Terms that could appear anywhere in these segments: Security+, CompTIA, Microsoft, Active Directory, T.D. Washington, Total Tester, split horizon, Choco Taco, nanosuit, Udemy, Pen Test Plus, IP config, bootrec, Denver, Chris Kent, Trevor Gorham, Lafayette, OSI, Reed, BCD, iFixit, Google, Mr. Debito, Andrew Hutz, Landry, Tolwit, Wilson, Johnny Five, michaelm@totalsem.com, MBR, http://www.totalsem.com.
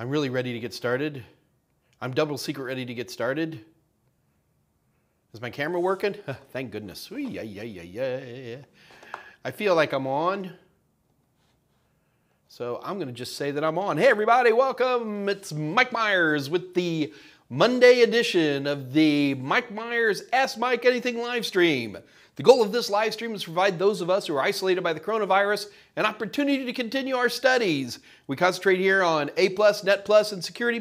I'm really ready to get started. I'm double secret ready to get started. Is my camera working? Thank goodness. Ooh, yeah. I feel like I'm on. So I'm gonna just say that I'm on. Hey everybody, welcome. It's Mike Meyers with the Monday edition of the Mike Meyers Ask Mike Anything live stream. The goal of this live stream is to provide those of us who are isolated by the coronavirus an opportunity to continue our studies. We concentrate here on A+, Net+, and Security+,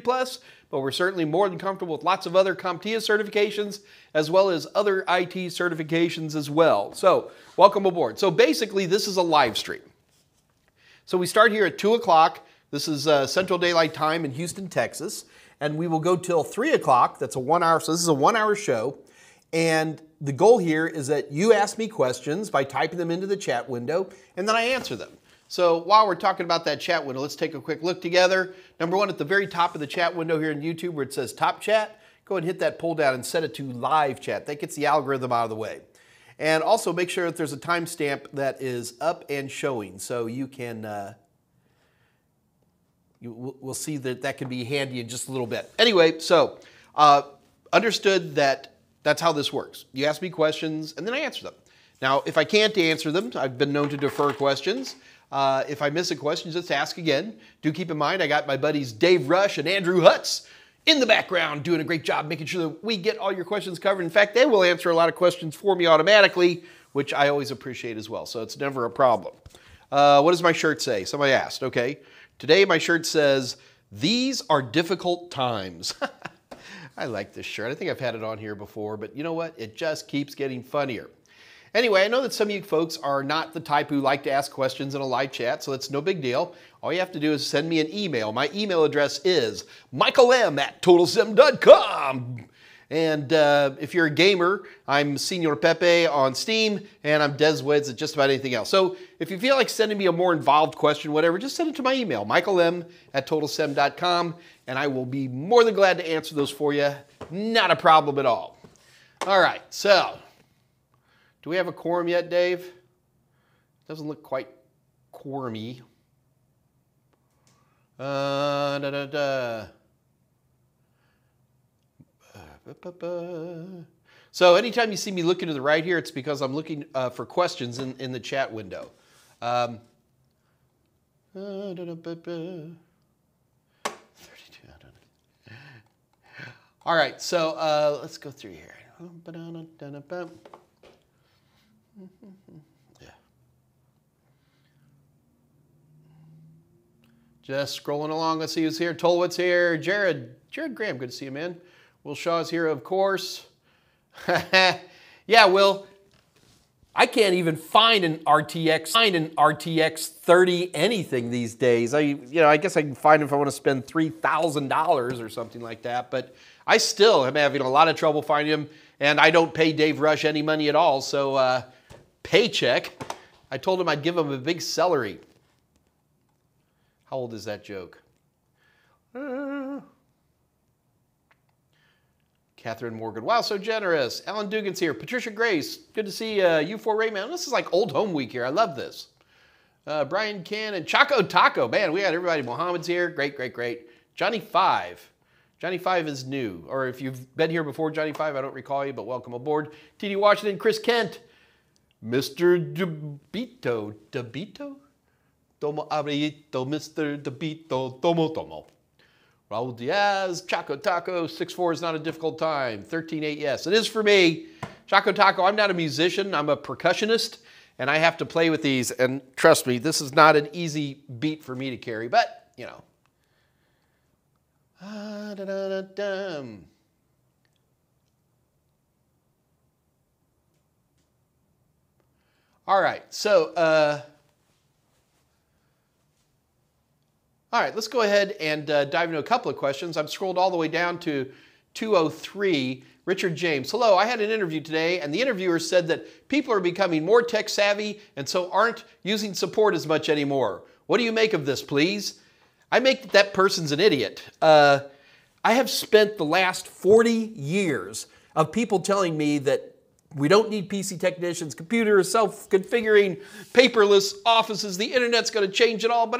but we're certainly more than comfortable with lots of other CompTIA certifications as well as other IT certifications as well. So, welcome aboard. So basically, this is a live stream. So we start here at 2 o'clock. This is Central Daylight Time in Houston, Texas. And we will go till 3 o'clock. That's a 1 hour, so this is a 1 hour show. And the goal here is that you ask me questions by typing them into the chat window, and then I answer them. So while we're talking about that chat window, let's take a quick look together. Number one, at the very top of the chat window here in YouTube where it says top chat, go ahead and hit that pull down and set it to live chat. That gets the algorithm out of the way. And also make sure that there's a timestamp that is up and showing, so you can we'll see that that can be handy in just a little bit. Anyway, so understood that that's how this works. You ask me questions, and then I answer them. Now, if I can't answer them, I've been known to defer questions. If I miss a question, just ask again. Do keep in mind, I got my buddies Dave Rush and Andrew Hutz in the background doing a great job making sure that we get all your questions covered. In fact, they will answer a lot of questions for me automatically, which I always appreciate as well, so it's never a problem. What does my shirt say? Somebody asked, okay. Today, my shirt says, "These are difficult times." I like this shirt. I think I've had it on here before, but you know what? It just keeps getting funnier. Anyway, I know that some of you folks are not the type who like to ask questions in a live chat, so that's no big deal. All you have to do is send me an email. My email address is michaelm@totalsem.com. And if you're a gamer, I'm Senor Pepe on Steam, and I'm DesWeds at just about anything else. So if you feel like sending me a more involved question, whatever, just send it to my email, michaelm@totalsem.com, and I will be more than glad to answer those for you. Not a problem at all. All right, so do we have a quorum yet, Dave? Doesn't look quite quorum-y. So anytime you see me looking to the right here, it's because I'm looking for questions in the chat window. All right, so let's go through here. Yeah. Just scrolling along, let's see who's here. Tolwit's here, Jared Graham, good to see you, man. Will Shaw's here, of course. Yeah, Will, I can't even find an RTX 30 anything these days. I guess I can find it if I want to spend $3,000 or something like that, but I still am having a lot of trouble finding them, and I don't pay Dave Rush any money at all, so paycheck. I told him I'd give him a big celery. How old is that joke? Catherine Morgan, wow, so generous. Alan Dugan's here. Patricia Grace, good to see you for Rayman. This is like old home week here. I love this. Brian Cannon, Choco Taco. Man, we got everybody. Mohammed's here. Great. Johnny Five. Johnny Five is new. Or if you've been here before, Johnny Five, I don't recall you, but welcome aboard. T.D. Washington, Chris Kent. Mr. Debito. Debito? Tomo Abrito, Mr. Debito, Tomo. Raul Diaz, Choco Taco, 6'4 is not a difficult time. 13'8, yes. It is for me. Choco Taco, I'm not a musician. I'm a percussionist, and I have to play with these. And trust me, this is not an easy beat for me to carry, but, you know. All right, so... all right, let's go ahead and dive into a couple of questions. I've scrolled all the way down to 203. Richard James, hello, I had an interview today, and the interviewer said that people are becoming more tech savvy and so aren't using support as much anymore. What do you make of this, please? I make that person's an idiot. I have spent the last 40 years of people telling me that We don't need PC technicians, computers, self-configuring, paperless offices. The internet's going to change it all. But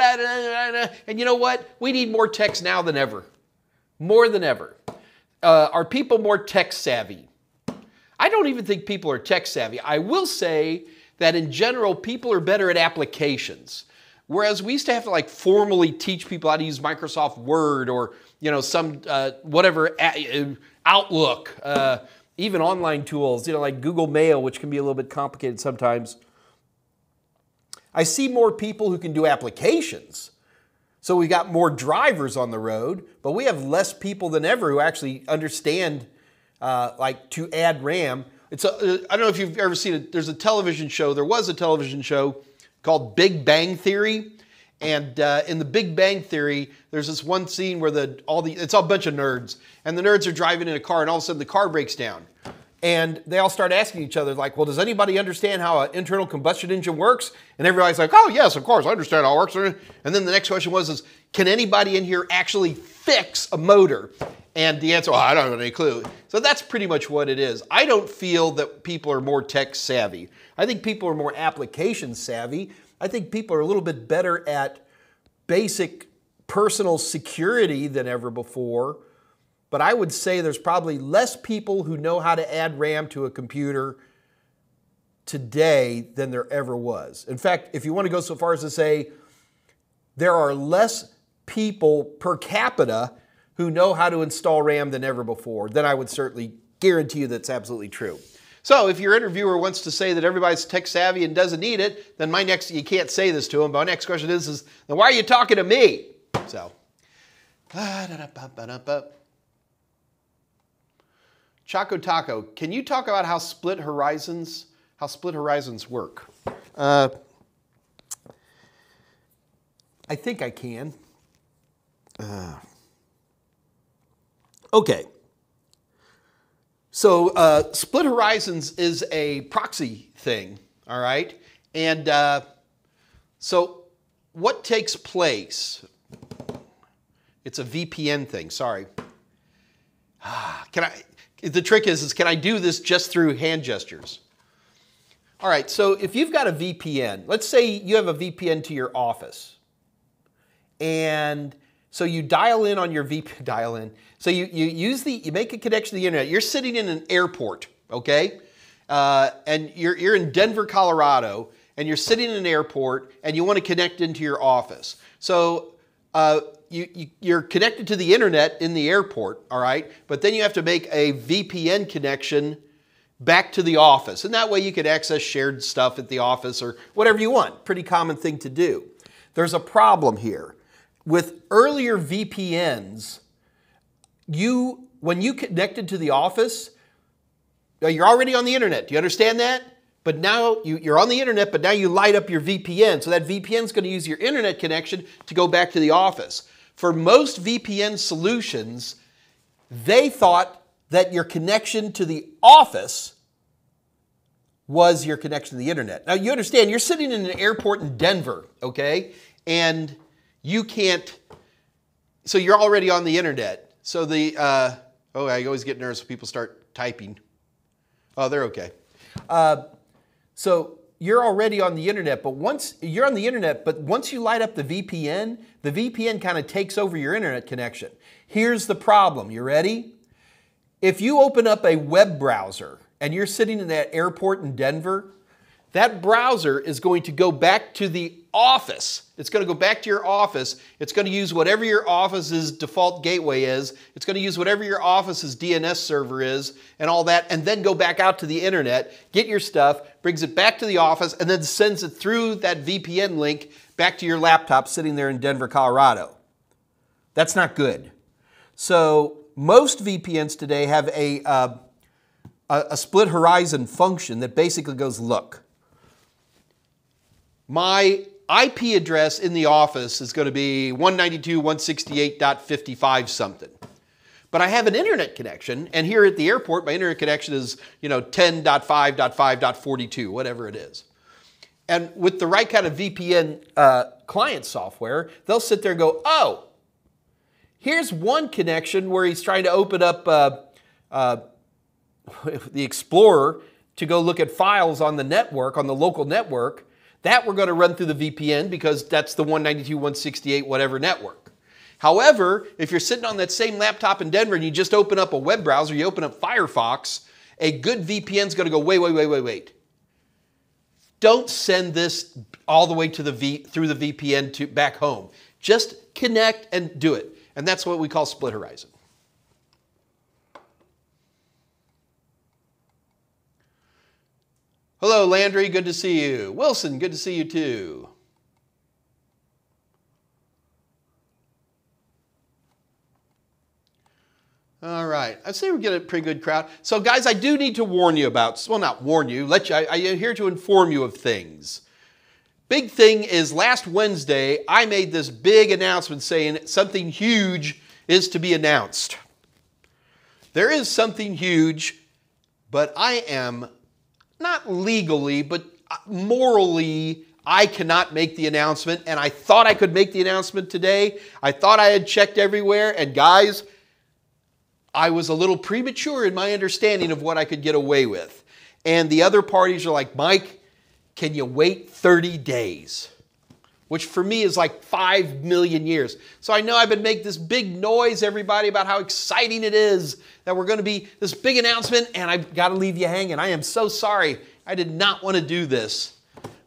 and you know what? We need more techs now than ever. More than ever. Are people more tech savvy? I don't even think people are tech savvy. I will say that in general, people are better at applications. Whereas we used to have to like formally teach people how to use Microsoft Word or, you know, some whatever Outlook, even online tools, you know, like Google Mail, which can be a little bit complicated sometimes. I see more people who can do applications. So we got more drivers on the road, but we have less people than ever who actually understand like to add RAM. It's a, I don't know if you've ever seen it. There's a television show. There was a television show called Big Bang Theory, and in the Big Bang Theory, there's this one scene where it's all a bunch of nerds, and the nerds are driving in a car, and all of a sudden the car breaks down, and they all start asking each other like, "Well, does anybody understand how an internal combustion engine works?" And everybody's like, "Oh yes, of course, I understand how it works." And then the next question was, "Is can anybody in here actually fix a motor?" And the answer, "Oh, I don't have any clue." So that's pretty much what it is. I don't feel that people are more tech savvy. I think people are more application savvy. I think people are a little bit better at basic personal security than ever before. But I would say there's probably less people who know how to add RAM to a computer today than there ever was. In fact, if you want to go so far as to say there are less people per capita who know how to install RAM than ever before, then I would certainly guarantee you that's absolutely true. So if your interviewer wants to say that everybody's tech savvy and doesn't need it, then my next, you can't say this to him, but my next question is then why are you talking to me? So, Choco Taco, can you talk about how split horizons work? I think I can. Okay, so split horizons is a proxy thing, all right? And so what takes place? It's a VPN thing, sorry. The trick is can I do this just through hand gestures? All right, so if you've got a VPN, let's say you have a VPN to your office, and so you dial in on your VPN, so you make a connection to the internet. You're sitting in an airport, okay? And you're in Denver, Colorado, and you're sitting in an airport and you want to connect into your office. So you're connected to the internet in the airport, all right? But then you have to make a VPN connection back to the office. And that way you can access shared stuff at the office or whatever you want. Pretty common thing to do. There's a problem here. With earlier VPNs, when you connected to the office, you're already on the internet. Do you understand that? But now you're on the internet, but now you light up your VPN. So that VPN's going to use your internet connection to go back to the office. For most VPN solutions, they thought that your connection to the office was your connection to the internet. Now you understand, you're sitting in an airport in Denver, okay? And you can't, so you're already on the internet. So the, oh, I always get nervous when people start typing. Oh, they're okay. So you're already on the internet, but once you're on the internet, but once you light up the VPN kind of takes over your internet connection. Here's the problem. You ready? If you open up a web browser and you're sitting in that airport in Denver, that browser is going to go back to the office. It's going to go back to your office. It's going to use whatever your office's default gateway is. It's going to use whatever your office's DNS server is and all that, and then go back out to the internet, get your stuff, brings it back to the office, and then sends it through that VPN link back to your laptop sitting there in Denver, Colorado. That's not good. So most VPNs today have a split horizon function that basically goes, look, my IP address in the office is going to be 192.168.55 something. But I have an internet connection, and here at the airport, my internet connection is, you know, 10.5.5.42, whatever it is. And with the right kind of VPN client software, they'll sit there and go, oh, here's one connection where he's trying to open up the Explorer to go look at files on the network, on the local network, that we're going to run through the VPN because that's the 192.168 whatever network. However, if you're sitting on that same laptop in Denver and you just open up a web browser, you open up Firefox, a good VPN is going to go, wait. Don't send this all the way to the through the VPN to back home. Just connect and do it. And that's what we call split horizon. Hello, Landry, good to see you. Wilson, good to see you too. All right, I'd say we get a pretty good crowd. So guys, I do need to warn you about, well, not warn you, I'm here to inform you of things. Big thing is last Wednesday, I made this big announcement saying something huge is to be announced. There is something huge, but I am not legally, but morally, I cannot make the announcement. And I thought I could make the announcement today. I thought I had checked everywhere. And guys, I was a little premature in my understanding of what I could get away with. And the other parties are like, Mike, can you wait 30 days? Which for me is like 5 million years. So I know I've been making this big noise, everybody, about how exciting it is that we're going to be this big announcement, and I've got to leave you hanging. I am so sorry. I did not want to do this.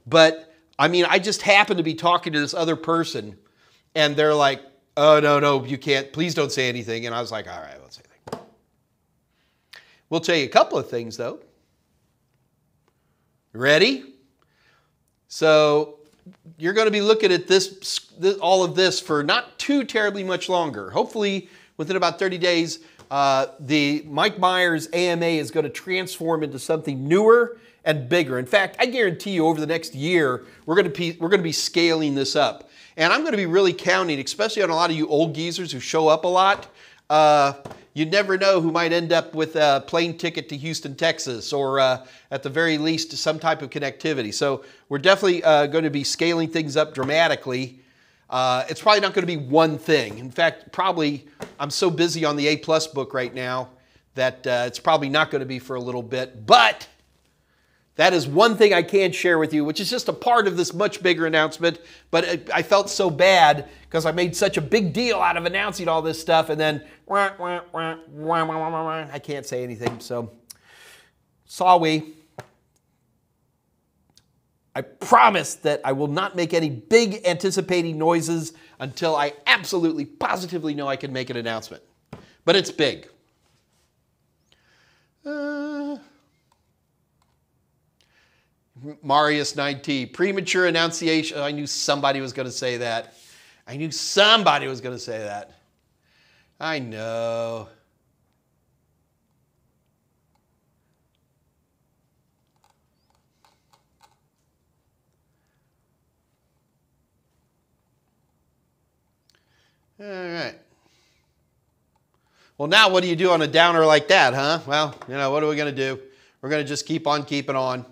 But, I mean, I just happened to be talking to this other person, and they're like, oh, no, you can't. Please don't say anything. And I was like, all right, I won't say anything. We'll tell you a couple of things, though. Ready? So you're going to be looking at this all of this for not too terribly much longer. Hopefully, within about 30 days, the Mike Meyers AMA is going to transform into something newer and bigger. In fact, I guarantee you over the next year, we're going to be scaling this up. And I'm going to be really counting, especially on a lot of you old geezers who show up a lot. You never know who might end up with a plane ticket to Houston, Texas, or at the very least, some type of connectivity. So we're definitely going to be scaling things up dramatically. It's probably not going to be one thing. In fact, probably I'm so busy on the A+ book right now that it's probably not going to be for a little bit. But that is one thing I can share with you, which is just a part of this much bigger announcement. But I felt so bad because I made such a big deal out of announcing all this stuff. And then I can't say anything. So I promise that I will not make any big anticipating noises until I absolutely positively know I can make an announcement. But it's big. Marius 9T, premature annunciation. I knew somebody was going to say that. I know. All right. Well, now what do you do on a downer like that, huh? Well, you know, what are we going to do? We're going to just keep on keeping on.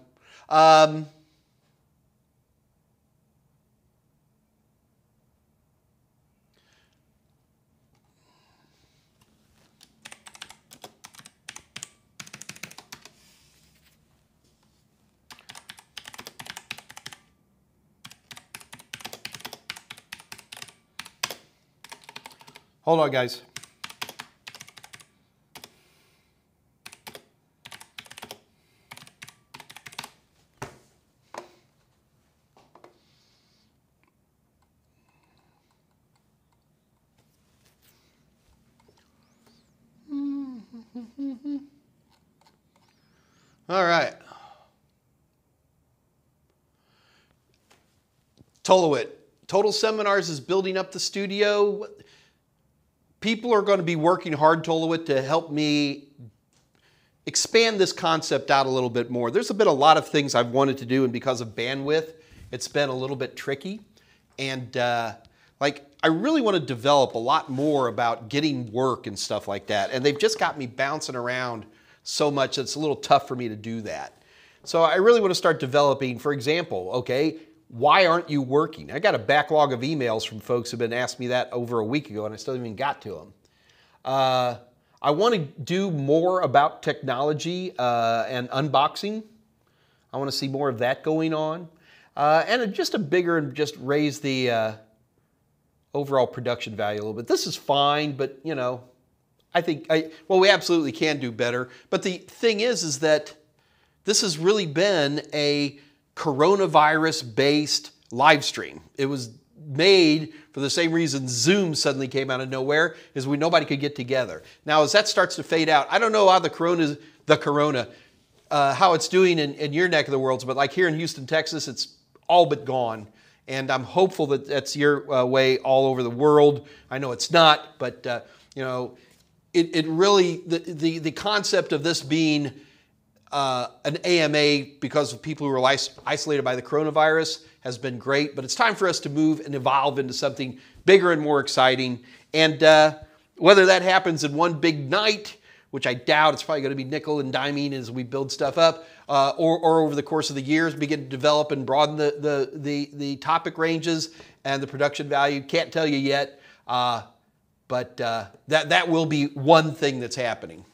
Hold on, guys. All right. Tolwit. Total Seminars is building up the studio. People are going to be working hard, Tolwit, to help me expand this concept out a little bit more. There's been a lot of things I've wanted to do, and because of bandwidth, it's been a little bit tricky. And I really want to develop a lot more about getting work and stuff like that. And they've just got me bouncing around so much that it's a little tough for me to do that. So I really want to start developing, for example, okay, why aren't you working? I got a backlog of emails from folks who've been asking me that over a week ago, and I still haven't even got to them. I want to do more about technology and unboxing. I want to see more of that going on. And just a bigger, and just raise the overall production value a little bit. This is fine, but you know, I think, well, we absolutely can do better. But the thing is that this has really been a coronavirus-based live stream. It was made for the same reason Zoom suddenly came out of nowhere, is when nobody could get together. Now, as that starts to fade out, I don't know how how it's doing in your neck of the world, but like here in Houston, Texas, it's all but gone. And I'm hopeful that that's your way all over the world. I know it's not, but you know, it really, the concept of this being an AMA because of people who are isolated by the coronavirus has been great, but it's time for us to move and evolve into something bigger and more exciting. And whether that happens in one big night, which I doubt, it's probably going to be nickel and diming as we build stuff up, or over the course of the years, begin to develop and broaden the topic ranges and the production value. Can't tell you yet, but that will be one thing that's happening.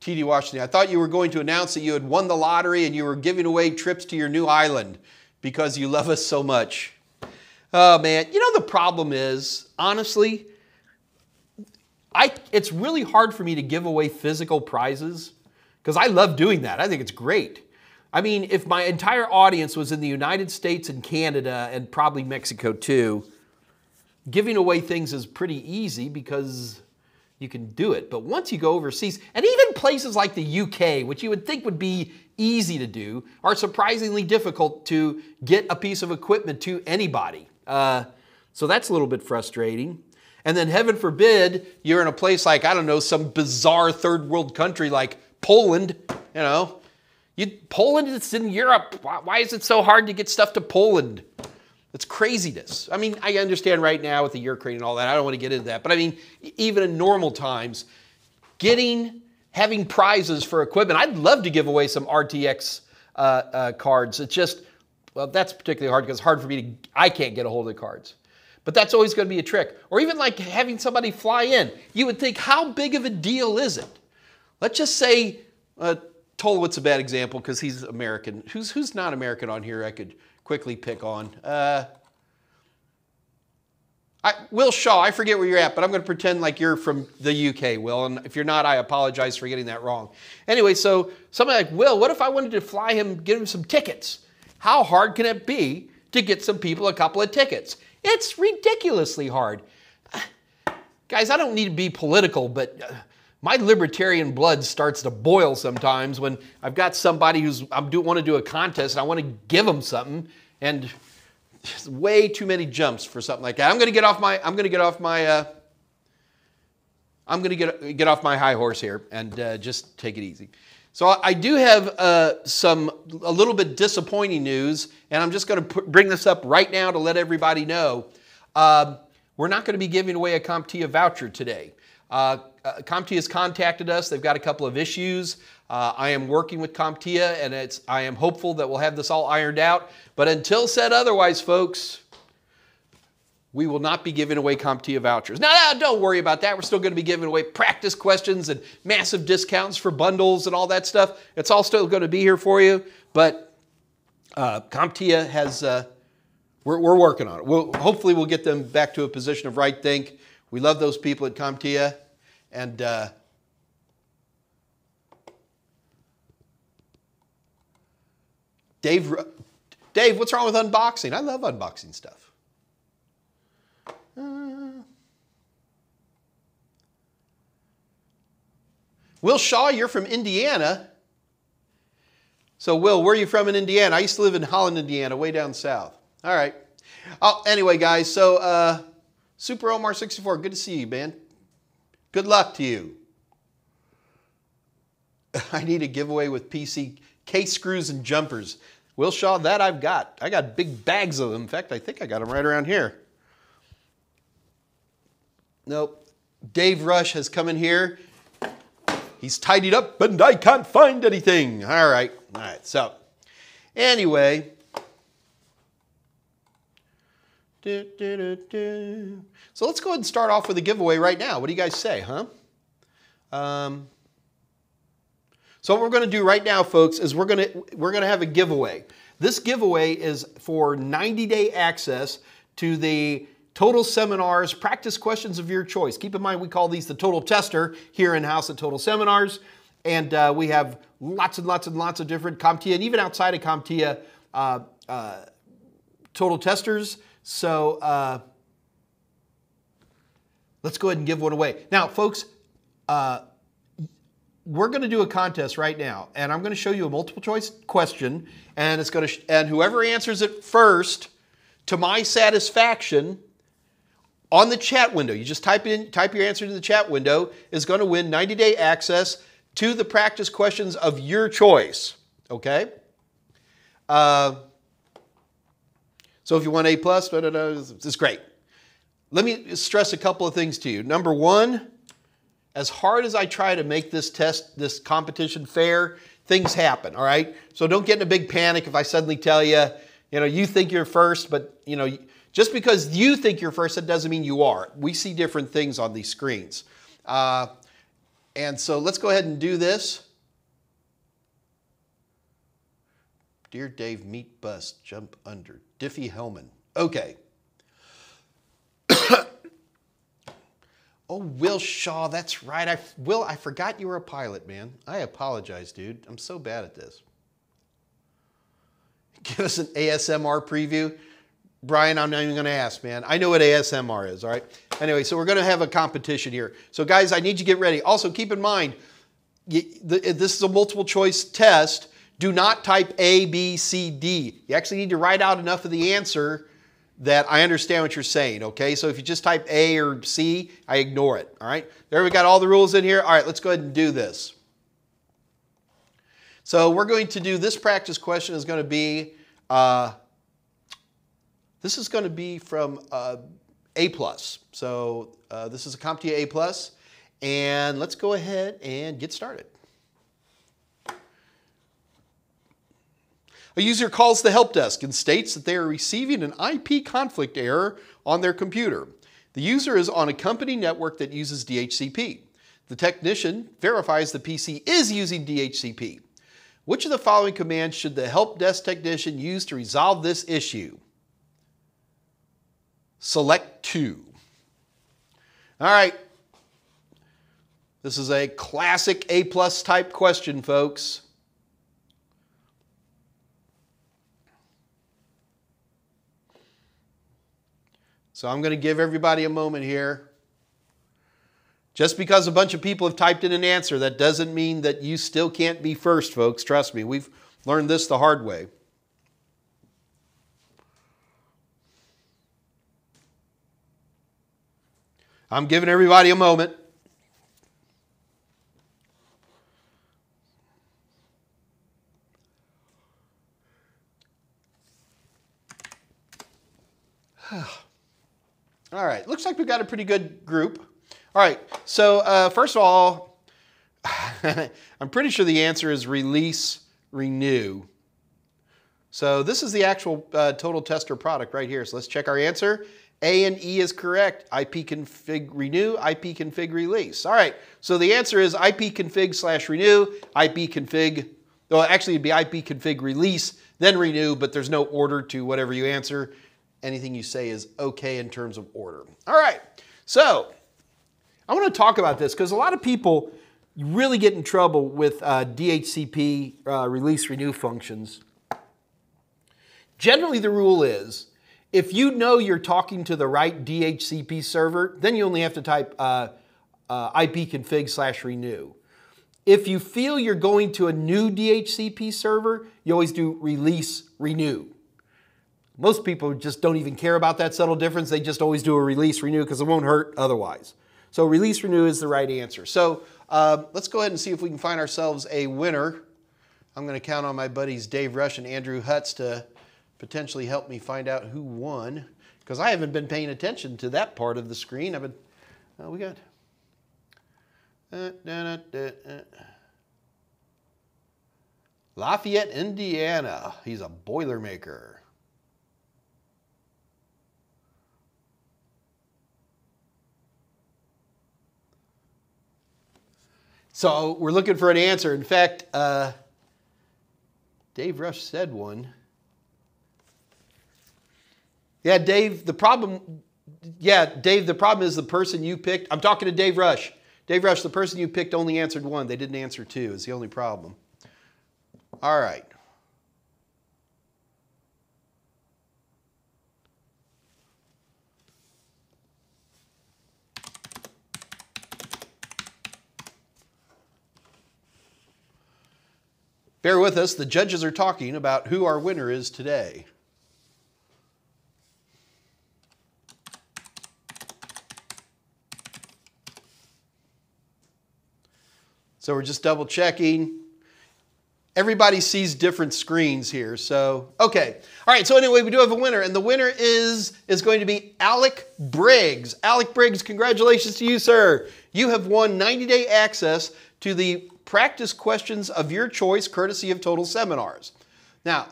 T.D. Washington, I thought you were going to announce that you had won the lottery and you were giving away trips to your new island because you love us so much. Oh, man. You know, the problem is, honestly, it's really hard for me to give away physical prizes because I love doing that. I think it's great. I mean, if my entire audience was in the United States and Canada and probably Mexico, too, giving away things is pretty easy because you can do it. But once you go overseas, and even places like the UK, which you would think would be easy to do, are surprisingly difficult to get a piece of equipment to anybody. So that's a little bit frustrating. And then heaven forbid you're in a place like, I don't know, some bizarre third world country like Poland, you know. Poland, it's in Europe. Why is it so hard to get stuff to Poland? It's craziness. I mean, I understand right now with the Ukraine and all that, I don't want to get into that, but I mean, even in normal times, having prizes for equipment, I'd love to give away some RTX cards. It's just, well, that's particularly hard because it's hard for me to, I can't get a hold of the cards. But that's always going to be a trick. Or even like having somebody fly in. You would think, how big of a deal is it? Let's just say, Tolwit's a bad example because he's American. Who's not American on here I could quickly pick on? Will Shaw, I forget where you're at, but I'm going to pretend like you're from the UK, Will. And if you're not, I apologize for getting that wrong. Anyway, so somebody like Will, what if I wanted to fly him, give him some tickets? How hard can it be to get some people a couple of tickets? It's ridiculously hard. Guys, I don't need to be political, but my libertarian blood starts to boil sometimes when I've got somebody who's, want to do a contest and I want to give them something, and it's way too many jumps for something like that. I'm going to get off my high horse here and just take it easy. So I do have a little bit disappointing news, and I'm just going to bring this up right now to let everybody know. We're not going to be giving away a CompTIA voucher today. CompTIA has contacted us. They've got a couple of issues. I am working with CompTIA, and I am hopeful that we'll have this all ironed out. But until said otherwise, folks, we will not be giving away CompTIA vouchers. Now, don't worry about that. We're still going to be giving away practice questions and massive discounts for bundles and all that stuff. It's all still going to be here for you. But CompTIA has, we're working on it. Hopefully, we'll get them back to a position of right think. We love those people at CompTIA. And Dave, what's wrong with unboxing? I love unboxing stuff. Will Shaw, you're from Indiana. So, Will, where are you from in Indiana? I used to live in Holland, Indiana, way down south. All right. Oh, anyway, guys, so Super Omar 64, good to see you, man. Good luck to you. I need a giveaway with PC case screws and jumpers. Will Shaw, that I've got. I got big bags of them. In fact, I think I got them right around here. Nope. Dave Rush has come in here. He's tidied up, and I can't find anything. All right. So anyway, So let's go ahead and start off with a giveaway right now. What do you guys say, huh? So what we're going to do right now, folks, is we're going to have a giveaway. This giveaway is for 90-day access to the Total Seminars, practice questions of your choice. Keep in mind, we call these the Total Tester here in-house at Total Seminars. And we have lots and lots and lots of different CompTIA, and even outside of CompTIA, Total Testers. So let's go ahead and give one away. Now, folks, we're going to do a contest right now, and I'm going to show you a multiple choice question, and it's going to whoever answers it first to my satisfaction on the chat window, you just type your answer to the chat window, is going to win 90-day access to the practice questions of your choice. Okay? So if you want A+, it's great. Let me stress a couple of things to you. Number one, as hard as I try to make this test, this competition fair, things happen, all right? So don't get in a big panic if I suddenly tell you, you think you're first, but, just because you think you're first, that doesn't mean you are. We see different things on these screens. And so let's go ahead and do this. Dear Dave, meet bus, jump under. Diffie Hellman. Okay. Oh, Will Shaw, that's right. Will, I forgot you were a pilot, man. I apologize, dude. I'm so bad at this. Give us an ASMR preview. Brian, I'm not even going to ask, man. I know what ASMR is, all right? Anyway, so we're going to have a competition here. So, guys, I need you to get ready. Also, keep in mind, this is a multiple-choice test. Do not type A, B, C, D. You actually need to write out enough of the answer that I understand what you're saying, okay? So if you just type A or C, I ignore it, all right? There, we got all the rules in here. All right, let's go ahead and do this. So we're going to do this practice question is going to be, this is going to be from A+. So this is a CompTIA A+, and let's go ahead and get started. A user calls the help desk and states that they are receiving an IP config error on their computer. The user is on a company network that uses DHCP. The technician verifies the PC is using DHCP. Which of the following commands should the help desk technician use to resolve this issue? Select 2. All right. This is a classic A+ type question, folks. So I'm going to give everybody a moment here. Just because a bunch of people have typed in an answer, that doesn't mean that you still can't be first, folks. Trust me, we've learned this the hard way. I'm giving everybody a moment. All right, looks like we've got a pretty good group. All right, so first of all, I'm pretty sure the answer is release, renew. So this is the actual Total Tester product right here. So let's check our answer. A and E is correct. IP config renew, IP config release. All right, so the answer is IP config / renew, IP config, well, actually it'd be IP config release, then renew, but there's no order to whatever you answer. Anything you say is okay in terms of order. All right, so I want to talk about this because a lot of people really get in trouble with DHCP release renew functions. Generally, the rule is if you know you're talking to the right DHCP server, then you only have to type IP config / renew. If you feel you're going to a new DHCP server, you always do release renew. Most people just don't even care about that subtle difference. They just always do a release renew because it won't hurt otherwise. So release renew is the right answer. So let's go ahead and see if we can find ourselves a winner. I'm going to count on my buddies Dave Rush and Andrew Hutz to potentially help me find out who won because I haven't been paying attention to that part of the screen. I've been, oh, we got. Lafayette, Indiana. He's a Boilermaker. So we're looking for an answer. In fact, Dave Rush said one. Yeah, Dave, the problem, the problem is the person you picked. I'm talking to Dave Rush. Dave Rush, the person you picked only answered one. They didn't answer two is the only problem. All right. Bear with us. The judges are talking about who our winner is today. So we're just double checking. Everybody sees different screens here. So, okay. All right. So anyway, we do have a winner, and the winner is going to be Alec Briggs. Alec Briggs, congratulations to you, sir. You have won 90-day access to the practice questions of your choice, courtesy of Total Seminars. Now,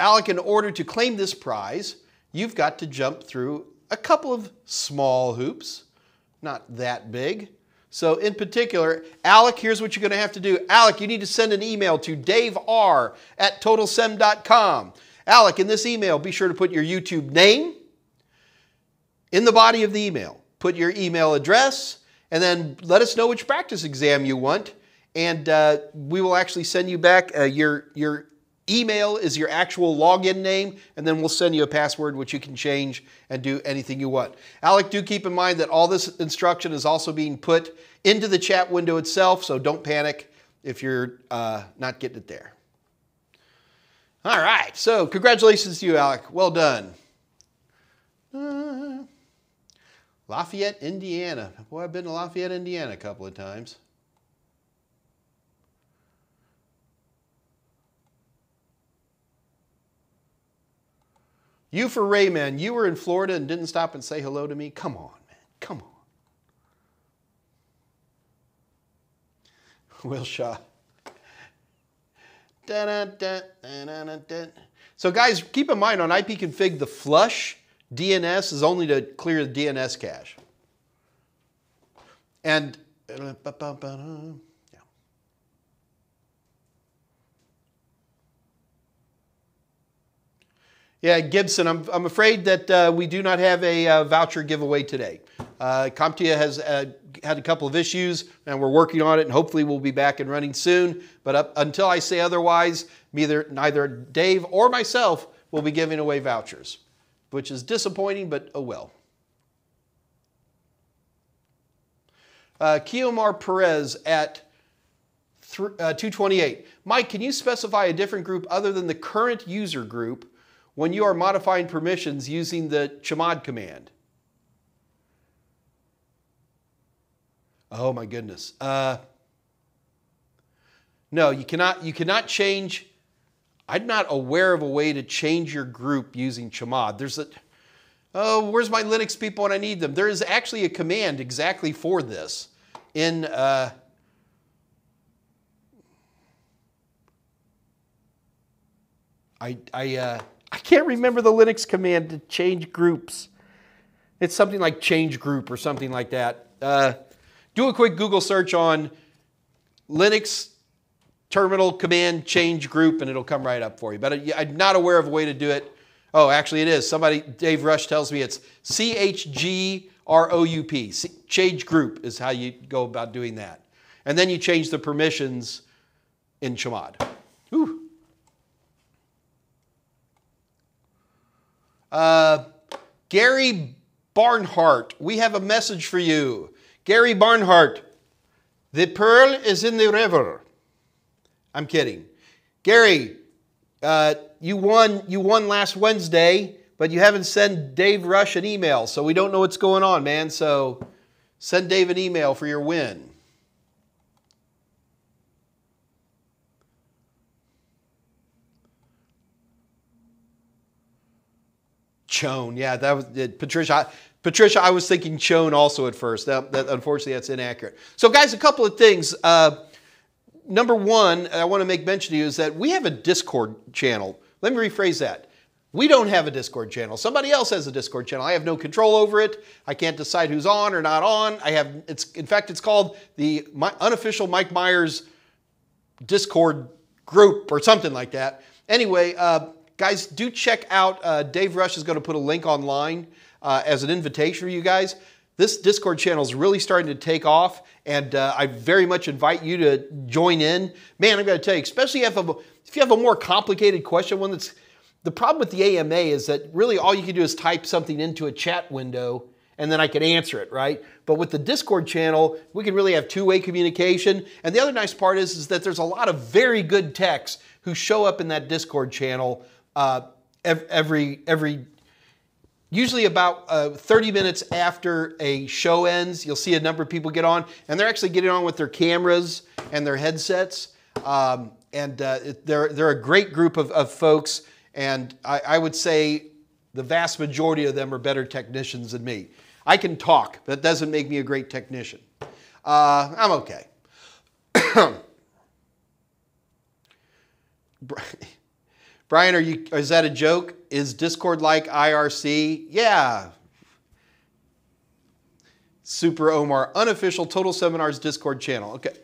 Alec, in order to claim this prize, you've got to jump through a couple of small hoops, not that big. So in particular, Alec, here's what you're going to have to do. Alec, you need to send an email to davr@totalsem.com. Alec, in this email, be sure to put your YouTube name in the body of the email. Put your email address, and then let us know which practice exam you want, and we will actually send you back. Your email is your actual login name, and then we'll send you a password, which you can change and do anything you want. Alec, do keep in mind that all this instruction is also being put into the chat window itself, so don't panic if you're not getting it there. All right, so congratulations to you, Alec. Well done. Lafayette, Indiana. Boy, I've been to Lafayette, Indiana a couple of times. You for Ray, man. You were in Florida and didn't stop and say hello to me? Come on, man. Come on. Will Shaw. So guys, keep in mind on IP config, the flush DNS is only to clear the DNS cache. And yeah. Yeah, Gibson, I'm afraid that we do not have a voucher giveaway today. CompTIA has had a couple of issues, and we're working on it, and hopefully we'll be back and running soon. But until I say otherwise, neither Dave or myself will be giving away vouchers, which is disappointing, but oh well. Kiomar Perez at 228. Mike, can you specify a different group other than the current user group when you are modifying permissions using the chmod command? Oh my goodness. No, you cannot change. I'm not aware of a way to change your group using chmod. There's a, oh, where's my Linux people when I need them? There is actually a command exactly for this in, I can't remember the Linux command to change groups. It's something like change group or something like that. Do a quick Google search on Linux terminal command change group, and it'll come right up for you. But I'm not aware of a way to do it. Oh, actually it is. Somebody, Dave Rush tells me it's CHGROUP. Change group is how you go about doing that. And then you change the permissions in chmod. Ooh. Gary Barnhart, we have a message for you. Gary Barnhart, the pearl is in the river. I'm kidding. Gary, you won last Wednesday, but you haven't sent Dave Rush an email, so we don't know what's going on, man. So send Dave an email for your win. Chone, yeah, that was it. Patricia. Patricia, I was thinking Chone also at first. That unfortunately, that's inaccurate. So guys, a couple of things. Number one, I want to make mention to you is that we have a Discord channel. Let me rephrase that. We don't have a Discord channel. Somebody else has a Discord channel. I have no control over it. I can't decide who's on or not on. I have, in fact, it's called the unofficial Mike Meyers Discord group or something like that. Anyway, guys, do check out, Dave Rush is going to put a link online as an invitation for you guys. This Discord channel is really starting to take off, and I very much invite you to join in. Man, I've got to tell you, especially if you have a more complicated question, one that's... The problem with the AMA is that really all you can do is type something into a chat window and then I can answer it, right? But with the Discord channel, we can really have two-way communication. And the other nice part is that there's a lot of very good techs who show up in that Discord channel usually about 30 minutes after a show ends. You'll see a number of people get on, and they're actually getting on with their cameras and their headsets. They're a great group of folks. And I would say the vast majority of them are better technicians than me. I can talk, but that doesn't make me a great technician. I'm okay. Brian, is that a joke? Is Discord like IRC? Yeah. Super Omar, unofficial Total Seminars Discord channel. Okay.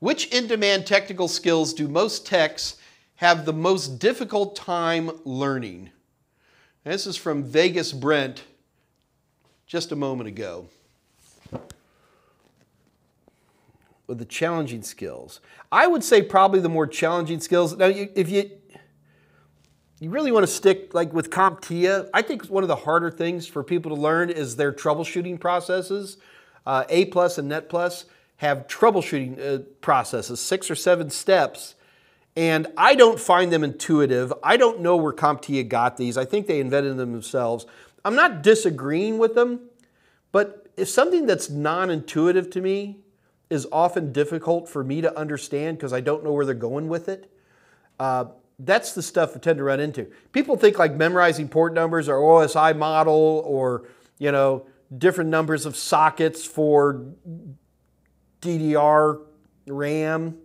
Which in-demand technical skills do most techs have the most difficult time learning? And this is from Vegas Brent just a moment ago. With the challenging skills. I would say probably the more challenging skills. Now, if you really want to stick like with CompTIA, I think one of the harder things for people to learn is their troubleshooting processes. A+ and Net+. Have troubleshooting processes, 6 or 7 steps, and I don't find them intuitive. I don't know where CompTIA got these. I think they invented them themselves. I'm not disagreeing with them, but if something that's non-intuitive to me is often difficult for me to understand because I don't know where they're going with it, that's the stuff I tend to run into. People think like memorizing port numbers or OSI model or, you know, different numbers of sockets for DDR, RAM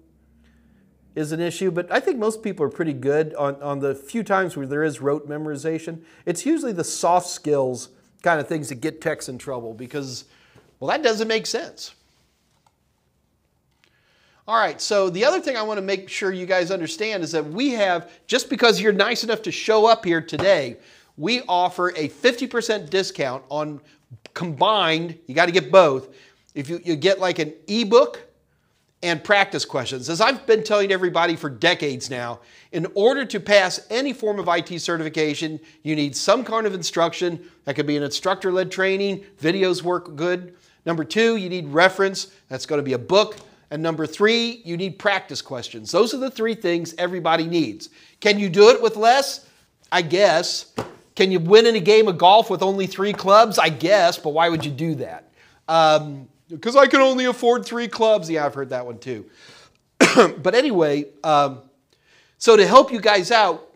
is an issue, but I think most people are pretty good on the few times where there is rote memorization. It's usually the soft skills kind of things that get techs in trouble because, well, that doesn't make sense. All right, so the other thing I want to make sure you guys understand is that we have, just because you're nice enough to show up here today, we offer a 50% discount on combined, you got to get both, if you get like an ebook and practice questions. As I've been telling everybody for decades now, in order to pass any form of IT certification, you need some kind of instruction. That could be an instructor-led training. Videos work good. Number 2, you need reference. That's going to be a book. And number 3, you need practice questions. Those are the 3 things everybody needs. Can you do it with less? I guess. Can you win in a game of golf with only 3 clubs? I guess, but why would you do that? Because I can only afford 3 clubs. Yeah, I've heard that one too. But anyway, so to help you guys out,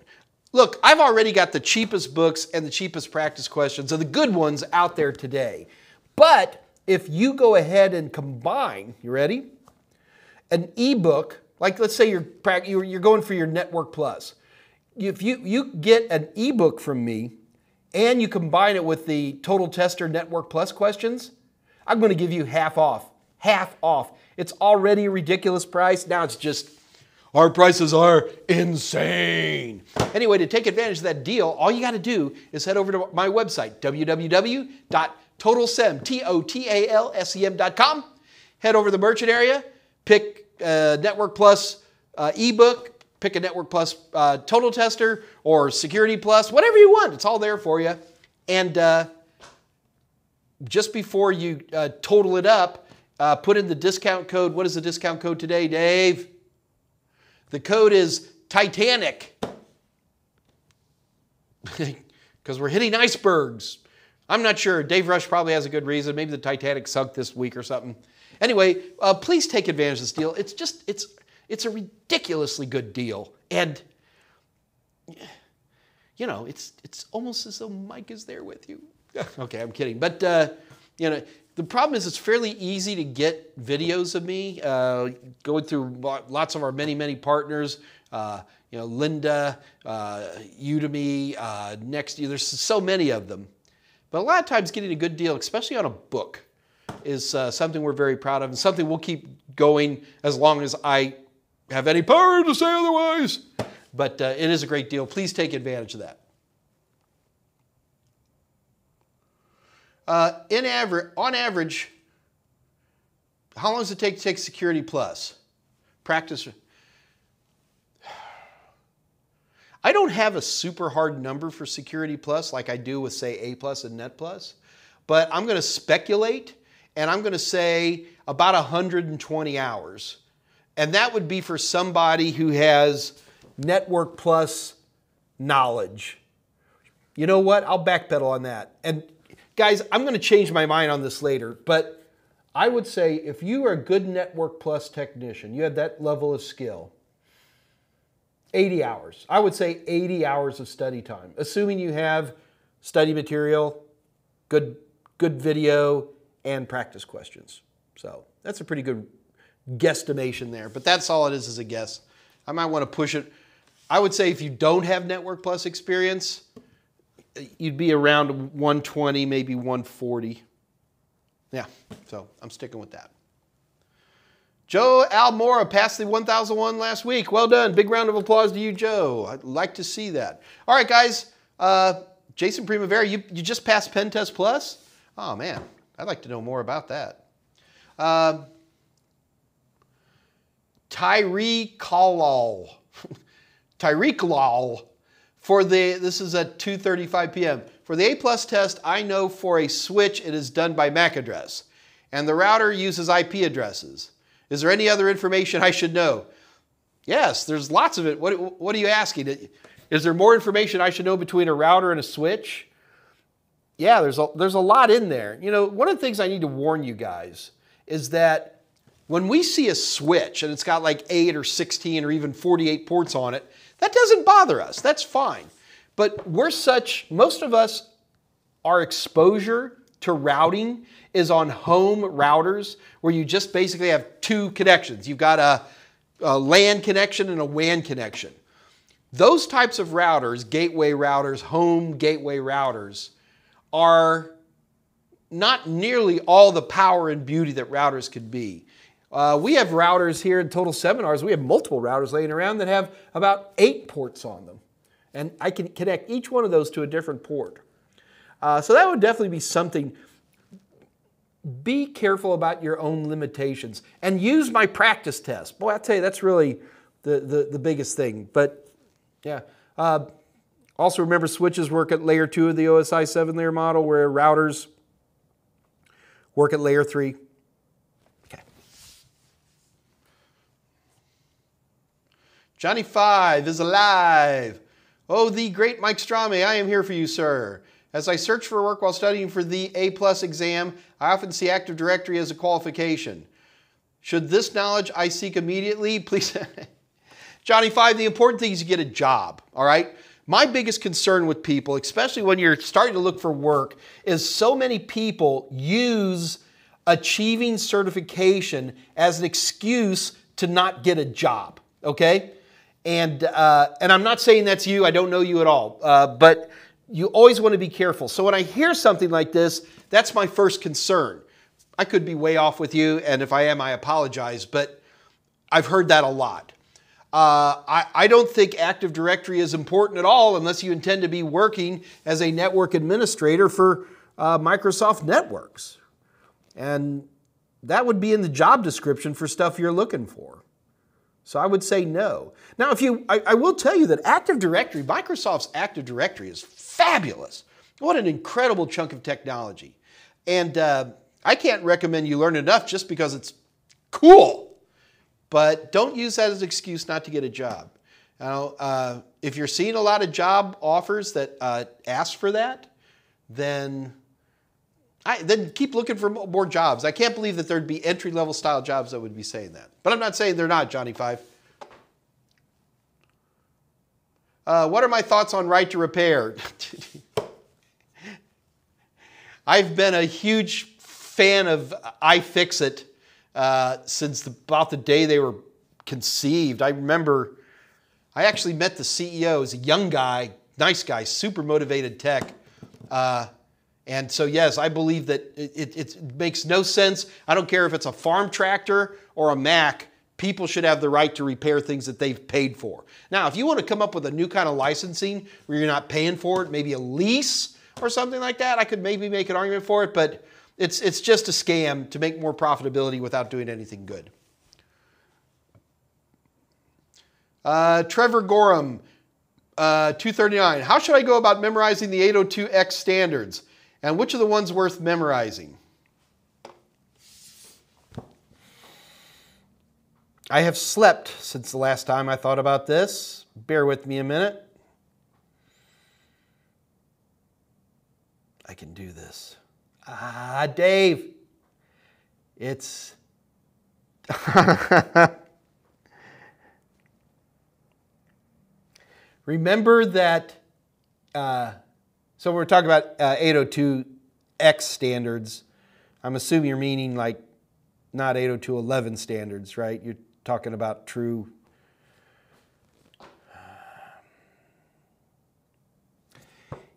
look, I've already got the cheapest books and the cheapest practice questions, and the good ones out there today. But if you go ahead and combine, you ready? An ebook, like let's say you're going for your Network+. If you get an ebook from me and you combine it with the Total Tester Network+ questions, I'm going to give you half off. Half off. It's already a ridiculous price. Now it's just, our prices are insane. Anyway, to take advantage of that deal, all you got to do is head over to my website, www.totalsem.com. Head over to the merchant area, pick Network+ ebook, pick a Network+ Total Tester or Security+, whatever you want. It's all there for you. And just before you total it up, put in the discount code. What is the discount code today, Dave? The code is Titanic. Because we're hitting icebergs. I'm not sure. Dave Rush probably has a good reason. Maybe the Titanic sunk this week or something. Anyway, please take advantage of this deal. It's just, it's a ridiculously good deal. And, you know, it's almost as though Mike is there with you. Okay, I'm kidding. But, you know, The problem is it's fairly easy to get videos of me going through lots of our many partners. You know, Linda, Udemy, Next. There's so many of them. But a lot of times getting a good deal, especially on a book, is something we're very proud of and something we'll keep going as long as I have any power to say otherwise. But it is a great deal. Please take advantage of that. On average, how long does it take to take Security Plus? Practice. I don't have a super hard number for Security Plus like I do with, say, A+ and Net+, but I'm going to speculate, and I'm going to say about 120 hours. And that would be for somebody who has Network+ knowledge. You know what? I'll backpedal on that. And guys, I'm going to change my mind on this later, but I would say if you are a good Network+ technician, you have that level of skill, 80 hours. I would say 80 hours of study time, assuming you have study material, good video, and practice questions. So that's a pretty good guesstimation there, but that's all it is a guess. I might want to push it. I would say if you don't have Network+ experience, you'd be around 120, maybe 140. Yeah, so I'm sticking with that. Joe Almora passed the 1001 last week. Well done. Big round of applause to you, Joe. I'd like to see that. All right, guys. Jason Primavera, you just passed Pen Test Plus? Oh, man. I'd like to know more about that. Tyreek Kalal. Tyreek Kalal. This is at 2:35 p.m. For the A+ test, I know for a switch it is done by MAC address, and the router uses IP addresses. Is there any other information I should know? Yes, there's lots of it. What are you asking? Is there more information I should know between a router and a switch? Yeah, there's a lot in there. You know, one of the things I need to warn you guys is that when we see a switch and it's got like 8 or 16 or even 48 ports on it, that doesn't bother us. That's fine. But most of us, our exposure to routing is on home routers where you just basically have two connections. You've got a LAN connection and a WAN connection. Those types of routers, gateway routers, home gateway routers, are not nearly all the power and beauty that routers could be. We have routers here in Total Seminars. We have multiple routers laying around that have about 8 ports on them. And I can connect each one of those to a different port. So that would definitely be something. Be careful about your own limitations. And use my practice test. Boy, I'll tell you, that's really the biggest thing. But yeah. Also remember, switches work at layer 2 of the OSI 7-layer model, where routers work at layer 3. Johnny Five is alive. Oh, the great Mike Strame, I am here for you, sir. As I search for work while studying for the A+ exam, I often see Active Directory as a qualification. Should this knowledge I seek immediately? Please. Johnny Five, the important thing is you get a job, all right? My biggest concern with people, especially when you're starting to look for work, is so many people use achieving certification as an excuse to not get a job, okay? And I'm not saying that's you. I don't know you at all. But you always want to be careful. So when I hear something like this, that's my first concern. I could be way off with you, and if I am, I apologize. But I've heard that a lot. I don't think Active Directory is important at all unless you intend to be working as a network administrator for Microsoft networks. And that would be in the job description for stuff you're looking for. So I would say no. Now, I will tell you that Active Directory, Microsoft's Active Directory is fabulous. What an incredible chunk of technology. And I can't recommend you learn enough just because it's cool. But don't use that as an excuse not to get a job. Now, if you're seeing a lot of job offers that ask for that, then keep looking for more jobs. I can't believe that there'd be entry-level style jobs that would be saying that. But I'm not saying they're not, Johnny Five. What are my thoughts on right to repair? I've been a huge fan of iFixit since about the day they were conceived. I remember I actually met the CEO. He's a young guy, nice guy, super motivated tech. And so, yes, I believe that it makes no sense. I don't care if it's a farm tractor or a Mac. People should have the right to repair things that they've paid for. Now, if you want to come up with a new kind of licensing where you're not paying for it, maybe a lease or something like that, I could maybe make an argument for it, but it's just a scam to make more profitability without doing anything good. Trevor Gorham, 239. How should I go about memorizing the 802.x standards? And which are the ones worth memorizing? I have slept since the last time I thought about this. Bear with me a minute. I can do this. Ah, Dave. It's... Remember that, so we're talking about 802.x standards. I'm assuming you're meaning like not 802.11 standards, right? You're talking about true.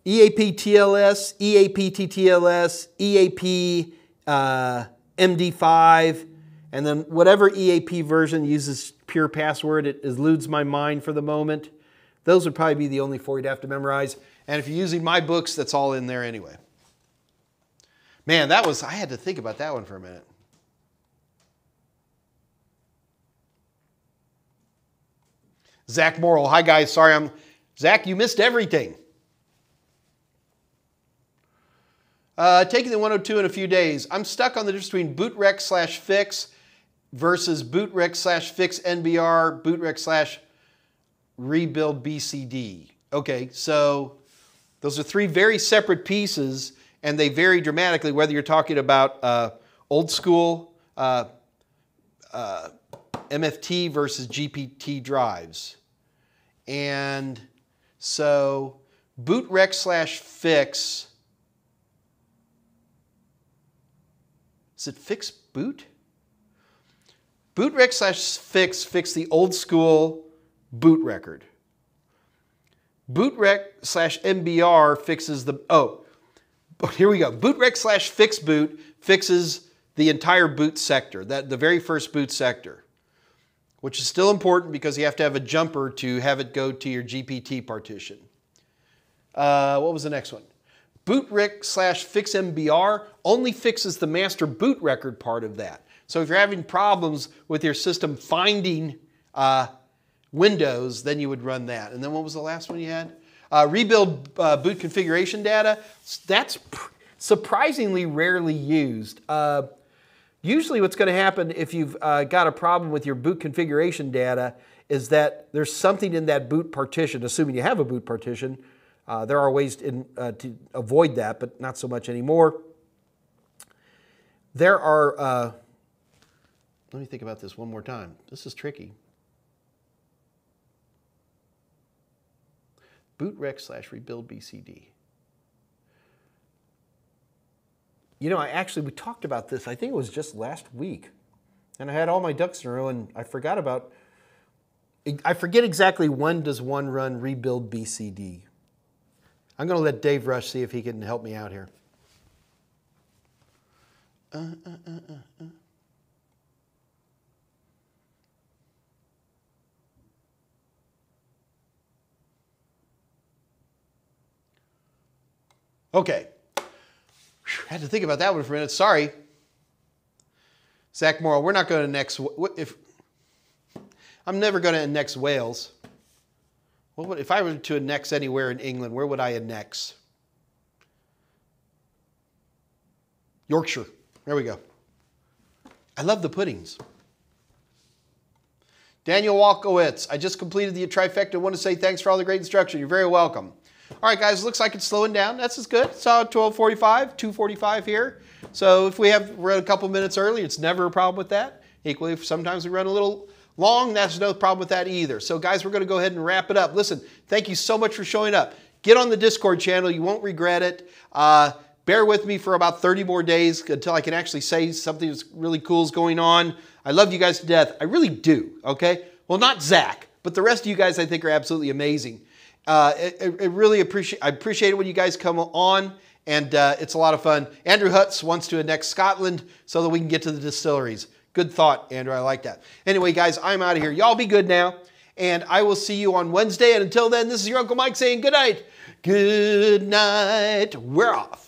EAP-TLS, EAP-TTLS, EAP-MD5, and then whatever EAP version uses pure password, it eludes my mind for the moment. Those would probably be the only four you'd have to memorize. And if you're using my books, that's all in there anyway. Man, that was, I had to think about that one for a minute. Zach Morrill, hi guys, sorry Zach, you missed everything. Taking the 102 in a few days. I'm stuck on the difference between bootrec/fix versus bootrec/fix MBR, bootrec/ rebuild BCD. Okay, so those are three very separate pieces, and they vary dramatically whether you're talking about old school MFT versus GPT drives. And so bootrec/fix, is it fix boot? Bootrec/fix fix the old school boot record. Bootrec/MBR fixes the, oh, here we go. Bootrec/fixboot fixes the entire boot sector, that the very first boot sector, which is still important because you have to have a jumper to have it go to your GPT partition. What was the next one? Bootrec/fixMBR only fixes the master boot record part of that. So if you're having problems with your system finding Windows, then you would run that. And then what was the last one you had? Rebuild boot configuration data. That's surprisingly rarely used. Usually what's going to happen if you've got a problem with your boot configuration data is that there's something in that boot partition, assuming you have a boot partition. There are ways to avoid that, but not so much anymore. There are, let me think about this one more time. This is tricky. Bootrec/rebuild BCD. You know, we talked about this, I think it was just last week, and I had all my ducks in a row and I forgot about, I forget exactly when does one run rebuild BCD. I'm going to let Dave Rush see if he can help me out here. Okay, I had to think about that one for a minute, sorry. Zach Morrill, we're not going to annex, I'm never going to annex Wales. What would, if I were to annex anywhere in England, where would I annex? Yorkshire, there we go. I love the puddings. Daniel Walkowitz, I just completed the trifecta. I want to say thanks for all the great instruction. You're very welcome. All right, guys, looks like it's slowing down. That's as good. It's 12:45, 2:45 here. So if we have run a couple minutes early, it's never a problem with that. Equally, if sometimes we run a little long, that's no problem with that either. So, guys, we're going to go ahead and wrap it up. Listen, thank you so much for showing up. Get on the Discord channel. You won't regret it. Bear with me for about 30 more days until I can actually say something that's really cool is going on. I love you guys to death. I really do, okay? Well, not Zach, but the rest of you guys I think are absolutely amazing. I appreciate it when you guys come on, and it's a lot of fun. Andrew Hutz wants to annex Scotland so that we can get to the distilleries. Good thought, Andrew. I like that. Anyway, guys, I'm out of here. Y'all be good now, and I will see you on Wednesday. And until then, this is your Uncle Mike saying good night. Good night. We're off.